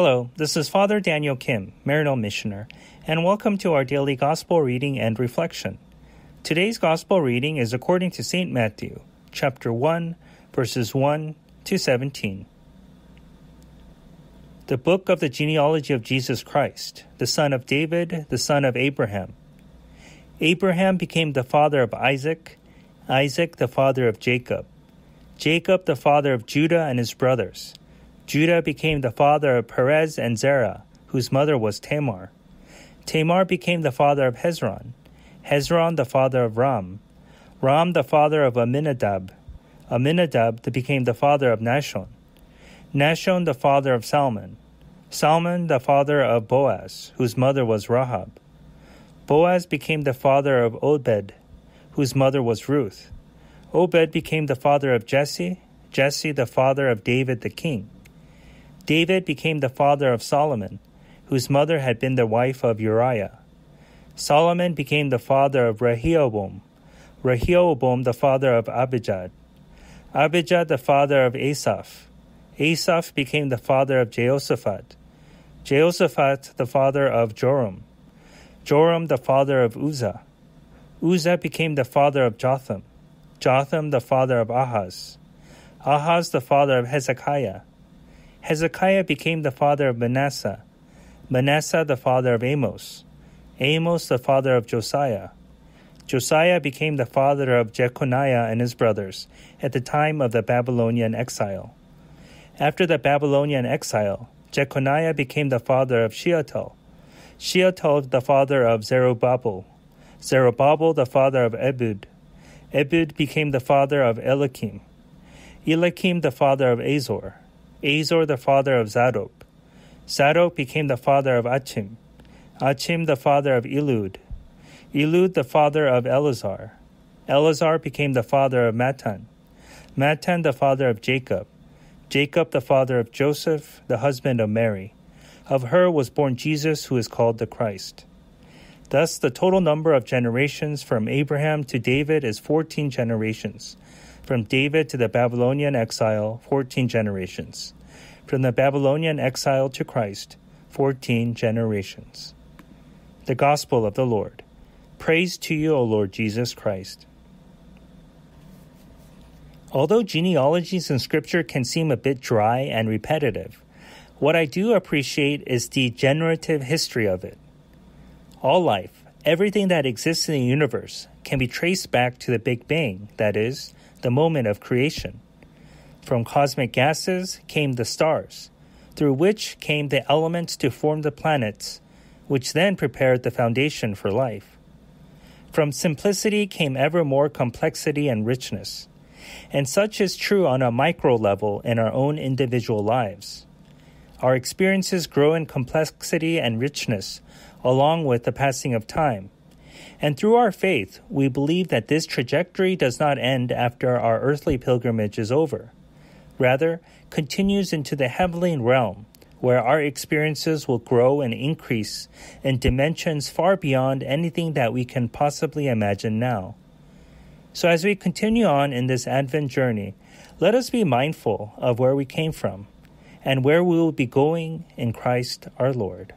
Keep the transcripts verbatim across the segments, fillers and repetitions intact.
Hello, this is Father Daniel Kim, Marinal Missioner, and welcome to our daily Gospel reading and reflection. Today's Gospel reading is according to Saint Matthew, chapter one, verses one to seventeen. The book of the genealogy of Jesus Christ, the son of David, the son of Abraham. Abraham became the father of Isaac, Isaac the father of Jacob, Jacob the father of Judah and his brothers. Judah became the father of Perez and Zerah, whose mother was Tamar. Tamar became the father of Hezron, Hezron the father of Ram, Ram the father of Amminadab, Amminadab that became the father of Nashon, Nashon the father of Salmon, Salmon the father of Boaz, whose mother was Rahab. Boaz became the father of Obed, whose mother was Ruth. Obed became the father of Jesse, Jesse the father of David the king. David became the father of Solomon, whose mother had been the wife of Uriah. Solomon became the father of Rehoboam, Rehoboam the father of Abijah, Abijah the father of Asaph, Asaph became the father of Jehoshaphat, Jehoshaphat the father of Joram, Joram the father of Uzzah, Uzzah became the father of Jotham, Jotham the father of Ahaz, Ahaz the father of Hezekiah, Hezekiah became the father of Manasseh, Manasseh the father of Amos, Amos the father of Josiah. Josiah became the father of Jeconiah and his brothers at the time of the Babylonian exile. After the Babylonian exile, Jeconiah became the father of Shealtiel, Shealtiel the father of Zerubbabel, Zerubbabel the father of Ebed, Ebed became the father of Eliakim, Eliakim the father of Azor, Azor the father of Zadok. Zadok became the father of Achim. Achim the father of Elud. Elud the father of Eleazar. Eleazar became the father of Matan. Matan the father of Jacob. Jacob the father of Joseph, the husband of Mary. Of her was born Jesus, who is called the Christ. Thus the total number of generations from Abraham to David is fourteen generations. From David to the Babylonian exile, fourteen generations. From the Babylonian exile to Christ, fourteen generations. The Gospel of the Lord. Praise to you, O Lord Jesus Christ. Although genealogies in Scripture can seem a bit dry and repetitive, what I do appreciate is the generative history of it. All life, everything that exists in the universe, can be traced back to the Big Bang, that is, the moment of creation. From cosmic gases came the stars, through which came the elements to form the planets, which then prepared the foundation for life. From simplicity came ever more complexity and richness, and such is true on a micro level in our own individual lives. Our experiences grow in complexity and richness, along with the passing of time. And through our faith, we believe that this trajectory does not end after our earthly pilgrimage is over. Rather, continues into the heavenly realm, where our experiences will grow and increase in dimensions far beyond anything that we can possibly imagine now. So as we continue on in this Advent journey, let us be mindful of where we came from and where we will be going in Christ our Lord.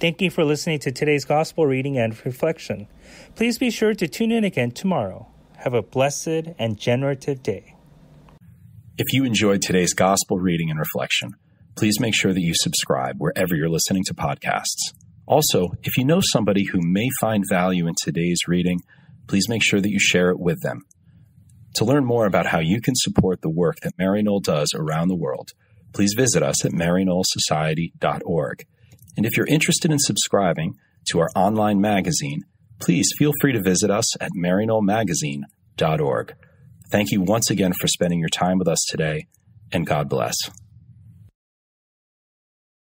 Thank you for listening to today's Gospel reading and reflection. Please be sure to tune in again tomorrow. Have a blessed and generative day. If you enjoyed today's Gospel reading and reflection, please make sure that you subscribe wherever you're listening to podcasts. Also, if you know somebody who may find value in today's reading, please make sure that you share it with them. To learn more about how you can support the work that Mary Knoll does around the world, please visit us at maryk knoll society dot org. And if you're interested in subscribing to our online magazine, please feel free to visit us at maryk noll magazine dot org. Thank you once again for spending your time with us today, and God bless.